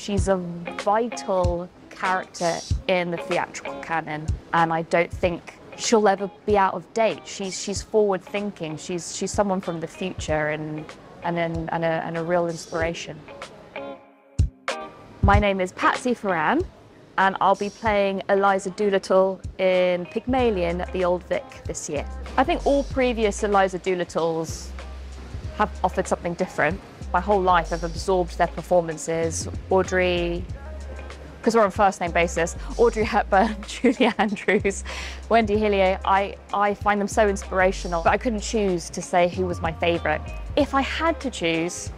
She's a vital character in the theatrical canon, and I don't think she'll ever be out of date. She's forward thinking. She's someone from the future and a real inspiration. My name is Patsy Ferran, and I'll be playing Eliza Doolittle in Pygmalion at the Old Vic this year. I think all previous Eliza Doolittles have offered something different. My whole life I've absorbed their performances. Audrey, because we're on first name basis, Audrey Hepburn, Julie Andrews, Wendy Hillier, I find them so inspirational. But I couldn't choose to say who was my favourite. If I had to choose,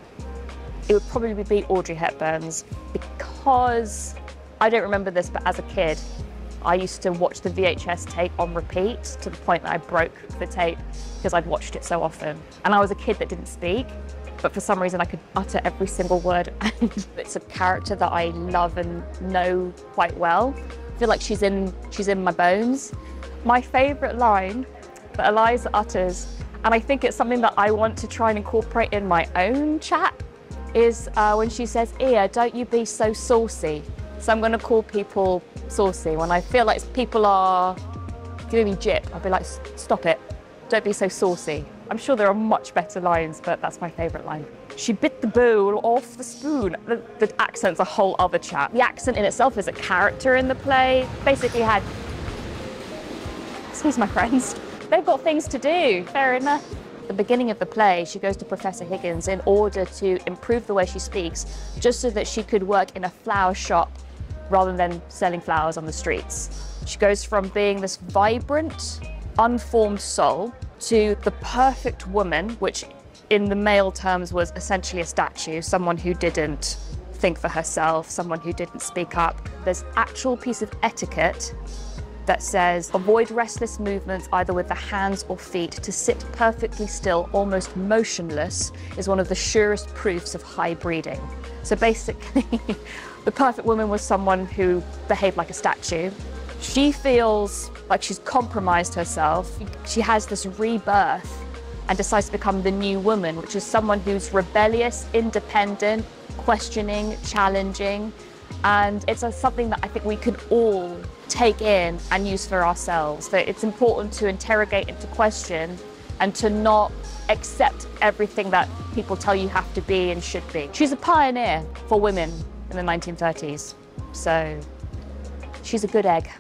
it would probably be Audrey Hepburn's, because I don't remember this, but as a kid, I used to watch the VHS tape on repeat to the point that I broke the tape because I'd watched it so often. And I was a kid that didn't speak, but for some reason I could utter every single word. And it's a character that I love and know quite well. I feel like she's in my bones. My favourite line that Eliza utters, and I think it's something that I want to try and incorporate in my own chat, is when she says, "Ia, don't you be so saucy." So I'm going to call people saucy. When I feel like people are giving me jip, I'll be like, "Stop it, don't be so saucy." I'm sure there are much better lines, but that's my favourite line. She bit the bowl off the spoon. The accent's a whole other chat. The accent in itself is a character in the play. Basically had, excuse my friends, they've got things to do, fair enough. At the beginning of the play, she goes to Professor Higgins in order to improve the way she speaks, just so that she could work in a flower shop rather than selling flowers on the streets. She goes from being this vibrant, unformed soul to the perfect woman, which in the male terms was essentially a statue, someone who didn't think for herself, someone who didn't speak up. There's actual piece of etiquette that says, avoid restless movements either with the hands or feet. To sit perfectly still, almost motionless, is one of the surest proofs of high breeding. So basically, the perfect woman was someone who behaved like a statue. She feels like she's compromised herself. She has this rebirth and decides to become the new woman, which is someone who's rebellious, independent, questioning, challenging. And it's something that I think we can all take in and use for ourselves. So it's important to interrogate and to question and to not accept everything that people tell you have to be and should be. She's a pioneer for women in the 1930s, so she's a good egg.